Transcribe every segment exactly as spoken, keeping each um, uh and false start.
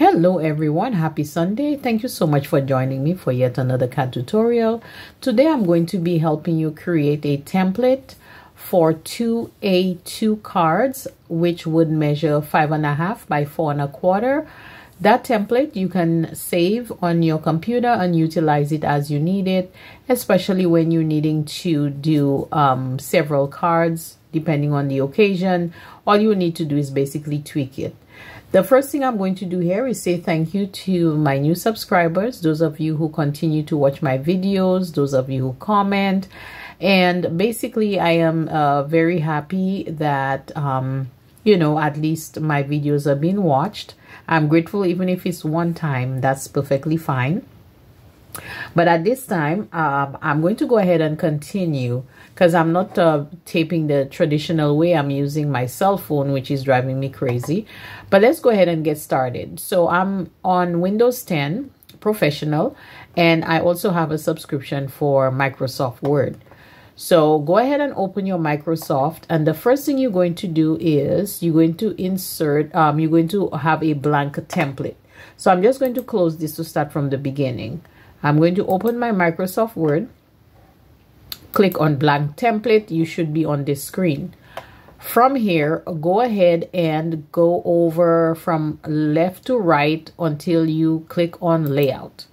Hello everyone, happy Sunday. Thank you so much for joining me for yet another C A D tutorial. Today I'm going to be helping you create a template for two A two cards, which would measure five and a half by four and a quarter. That template you can save on your computer and utilize it as you need it, especially when you're needing to do um, several cards, depending on the occasion. All you need to do is basically tweak it. The first thing I'm going to do here is say thank you to my new subscribers, those of you who continue to watch my videos, those of you who comment. And basically, I am uh, very happy that, um, you know, at least my videos are being watched. I'm grateful even if it's one time, that's perfectly fine. But at this time, um, I'm going to go ahead and continue because I'm not uh, taping the traditional way. I'm using my cell phone, which is driving me crazy. But let's go ahead and get started. So I'm on Windows ten Professional, and I also have a subscription for Microsoft Word. So go ahead and open your Microsoft, and the first thing you're going to do is you're going to insert, um, you're going to have a blank template. So I'm just going to close this to start from the beginning. I'm going to open my Microsoft Word, click on blank template. You should be on this screen. From here, go ahead and go over from left to right until you click on layout.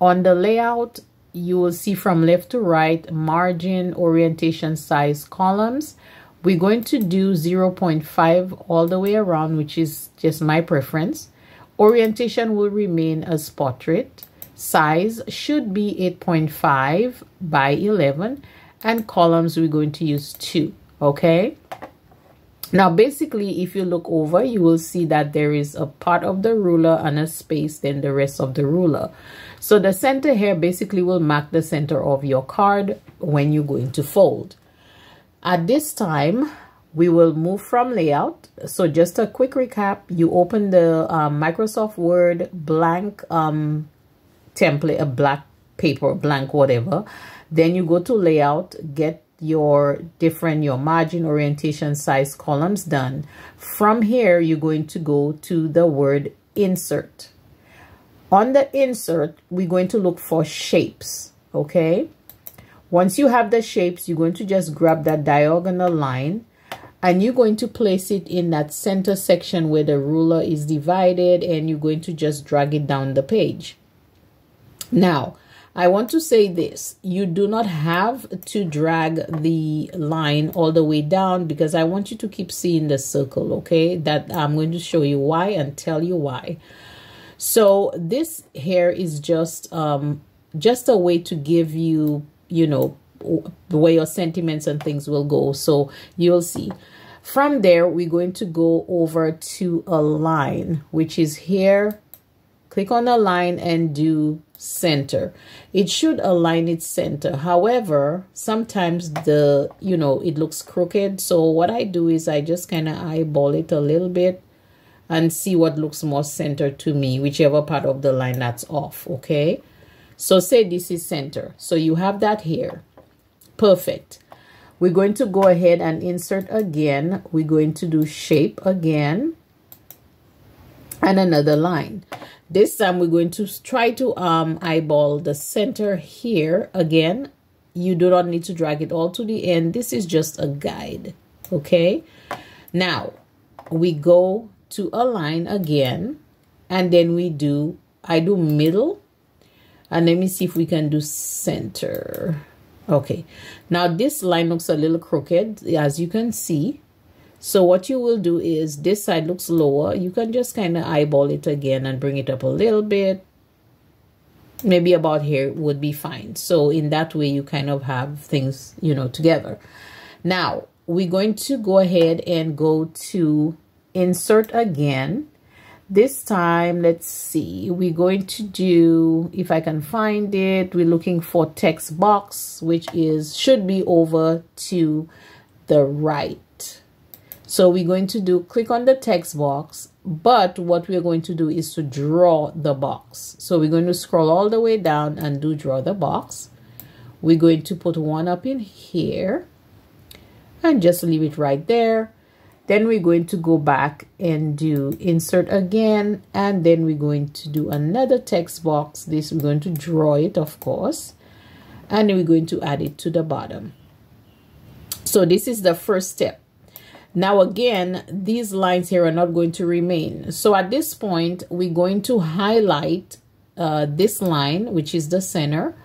On the layout, you will see from left to right, margin, orientation, size, columns. We're going to do zero point five all the way around, which is just my preference. Orientation will remain as portrait. Size should be eight point five by eleven, and columns we're going to use two. Okay, now basically if you look over, you will see that there is a part of the ruler and a space, then the rest of the ruler. So the center here basically will mark the center of your card when you're going to fold. At this time, we will move from layout. So just a quick recap, you open the uh, Microsoft Word blank um template, a black paper, blank, whatever. Then you go to layout, get your different, your margin, orientation, size, columns done. From here, you're going to go to the word insert. On the insert, we're going to look for shapes, okay? Once you have the shapes, you're going to just grab that diagonal line, and you're going to place it in that center section where the ruler is divided, and you're going to just drag it down the page. Now, I want to say this, you do not have to drag the line all the way down because I want you to keep seeing the circle, okay? That I'm going to show you why and tell you why. So this here is just, um, just a way to give you, you know, where your sentiments and things will go. So you'll see. From there, we're going to go over to a line, which is here. Click on the line and do center. It should align its center. However, sometimes the, you know, it looks crooked. So what I do is I just kind of eyeball it a little bit and see what looks more centered to me, whichever part of the line that's off. Okay. So say this is center. So you have that here. Perfect. We're going to go ahead and insert again. We're going to do shape again and another line. This time we're going to try to um, eyeball the center here. Again, you do not need to drag it all to the end. This is just a guide, okay? Now, we go to a line again, and then we do, I do middle, and let me see if we can do center. Okay, now this line looks a little crooked, as you can see. So what you will do is this side looks lower. You can just kind of eyeball it again and bring it up a little bit. Maybe about here would be fine. So in that way, you kind of have things, you know, together. Now, we're going to go ahead and go to insert again. This time, let's see, we're going to do, if I can find it, we're looking for text box, which is should be over to the right. So we're going to do click on the text box, but what we're going to do is to draw the box. So we're going to scroll all the way down and do draw the box. We're going to put one up in here and just leave it right there. Then we're going to go back and do insert again, and then we're going to do another text box. This we're going to draw it, of course, and we're going to add it to the bottom. So this is the first step. Now again, these lines here are not going to remain. So at this point, we're going to highlight uh, this line, which is the center.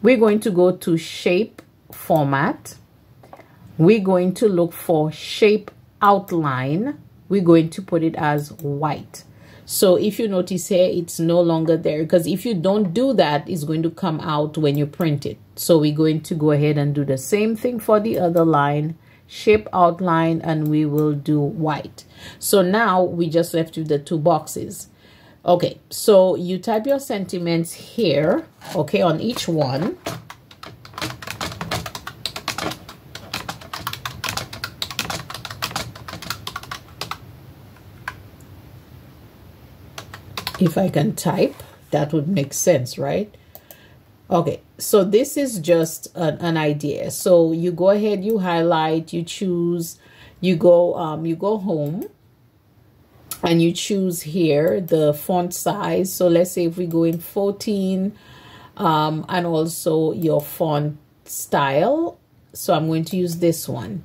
We're going to go to shape format. We're going to look for shape outline. We're going to put it as white. So if you notice here, it's no longer there, because if you don't do that, it's going to come out when you print it. So we're going to go ahead and do the same thing for the other line, shape outline, and we will do white. So now we just left with the two boxes. Okay, so you type your sentiments here, okay, on each one. If I can type, that would make sense, right? Okay, so this is just an, an idea. So you go ahead, you highlight, you choose, you go, um, you go home, and you choose here the font size. So let's say if we go in fourteen, um, and also your font style. So I'm going to use this one.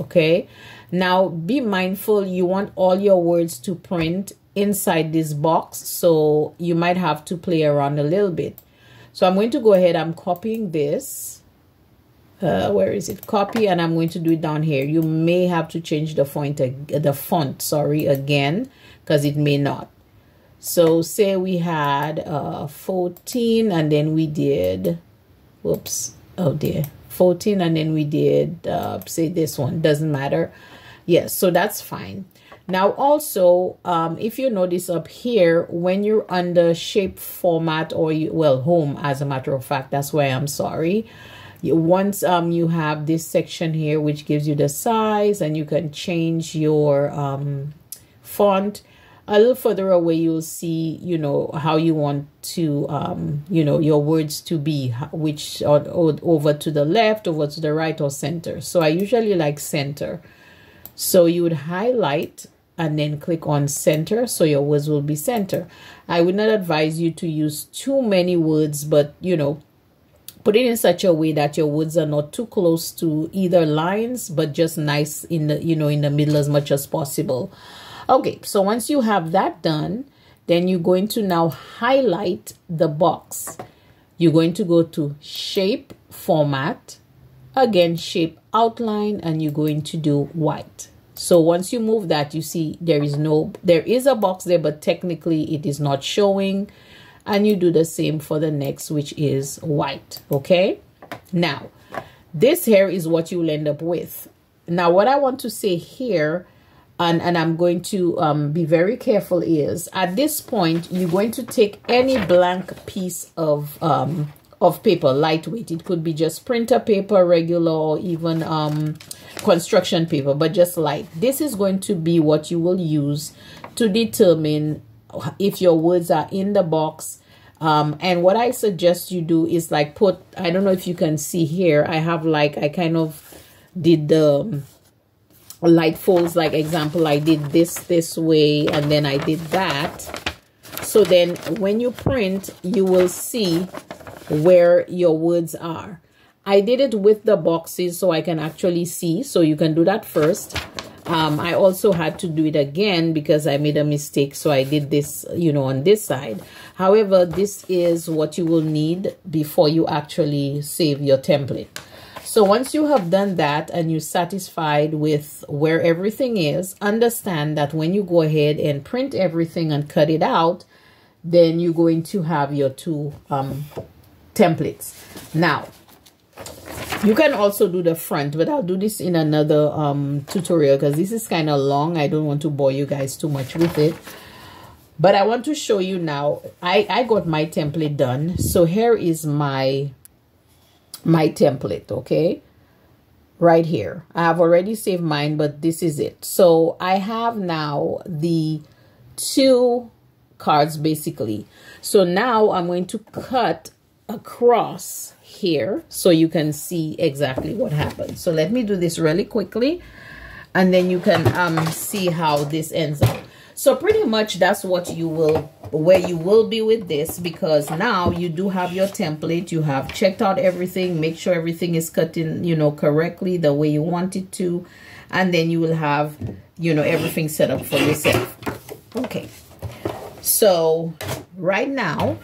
Okay, now be mindful, you want all your words to print inside this box, so you might have to play around a little bit. So I'm going to go ahead, I'm copying this, uh, where is it, copy, and I'm going to do it down here. You may have to change the font, the font sorry again, because it may not. So say we had uh, fourteen, and then we did, whoops, oh dear, fourteen, and then we did uh, say this one, doesn't matter. Yes, so that's fine. Now also, um, if you notice up here, when you're under shape format, or you, well, home, as a matter of fact, that's why I'm sorry. You, once um, you have this section here, which gives you the size, and you can change your um, font. A little further away, you'll see, you know, how you want to, um, you know, your words to be, which are over to the left, over to the right, or center. So I usually like center. So you would highlight and then click on center, so your words will be center. I would not advise you to use too many words, but you know, put it in such a way that your words are not too close to either lines, but just nice in the, you know, in the middle as much as possible. Okay, so once you have that done, then you're going to now highlight the box. You're going to go to shape format, again shape outline, and you're going to do white. So once you move that, you see there is no, there is a box there, but technically it is not showing, and you do the same for the next, which is white. Okay, now this here is what you'll end up with. Now what I want to say here, and, and I'm going to um, be very careful, is at this point you're going to take any blank piece of um, of paper, lightweight. It could be just printer paper, regular, or even um, construction paper, but just light. This is going to be what you will use to determine if your words are in the box. Um, and what I suggest you do is like put, I don't know if you can see here, I have like, I kind of did the light folds, like example, I did this this way, and then I did that. So then when you print, you will see where your words are. I did it with the boxes so I can actually see, so you can do that first. Um, I also had to do it again because I made a mistake, so I did this, you know, on this side. However, this is what you will need before you actually save your template. So once you have done that and you're satisfied with where everything is, understand that when you go ahead and print everything and cut it out, then you're going to have your two um, templates. Now you can also do the front, but I'll do this in another um tutorial because this is kind of long. I don't want to bore you guys too much with it, but I want to show you now. I I got my template done, so here is my my template, okay, right here. I have already saved mine, but this is it. So I have now the two cards basically. So now I'm going to cut across here so you can see exactly what happens. So let me do this really quickly, and then you can um, see how this ends up. So pretty much that's what you will, where you will be with this, because now you do have your template. You have checked out everything, make sure everything is cut in, you know, correctly the way you want it to. And then you will have, you know, everything set up for yourself. Okay. So right now,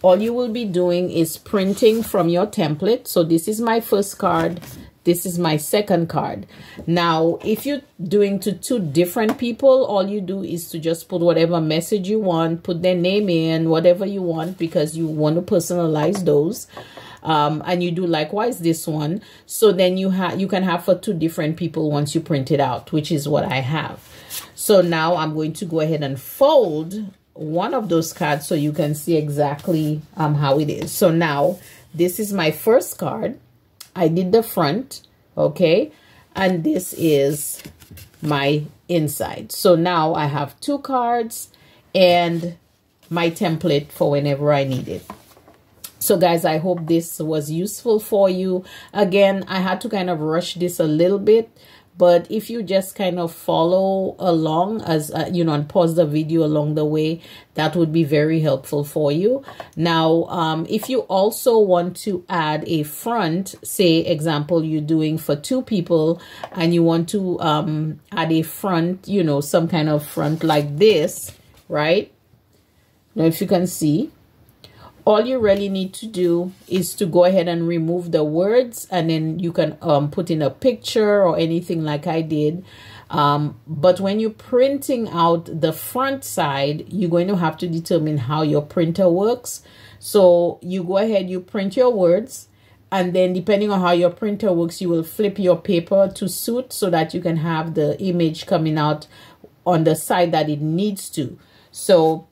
all you will be doing is printing from your template. So this is my first card. This is my second card. Now, if you're doing to two different people, all you do is to just put whatever message you want, put their name in, whatever you want, because you want to personalize those. Um, and you do likewise this one. So then you, ha you can have for two different people once you print it out, which is what I have. So now I'm going to go ahead and fold one of those cards so you can see exactly um, how it is. So now this is my first card. I did the front, okay, and this is my inside. So now I have two cards and my template for whenever I need it. So guys, I hope this was useful for you. Again, I had to kind of rush this a little bit, but if you just kind of follow along as, uh, you know, and pause the video along the way, that would be very helpful for you. Now, um, if you also want to add a front, say, example, you're doing for two people and you want to um, add a front, you know, some kind of front like this, right? Now, if you can see, all you really need to do is to go ahead and remove the words, and then you can um, put in a picture or anything like I did. Um, but when you're printing out the front side, you're going to have to determine how your printer works. So you go ahead, you print your words, and then depending on how your printer works, you will flip your paper to suit so that you can have the image coming out on the side that it needs to. So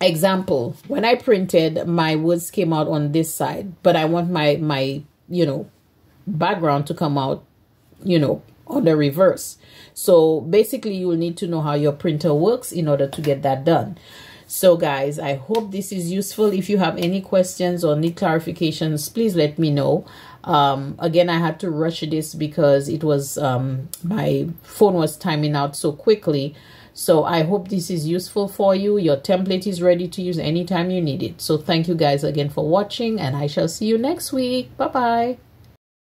example, when I printed, my words came out on this side, but I want my, my, you know, background to come out, you know, on the reverse. So basically you will need to know how your printer works in order to get that done. So guys, I hope this is useful. If you have any questions or need clarifications, please let me know. Um, again, I had to rush this because it was, um, my phone was timing out so quickly. So I hope this is useful for you. Your template is ready to use anytime you need it. So thank you guys again for watching, and I shall see you next week. Bye-bye.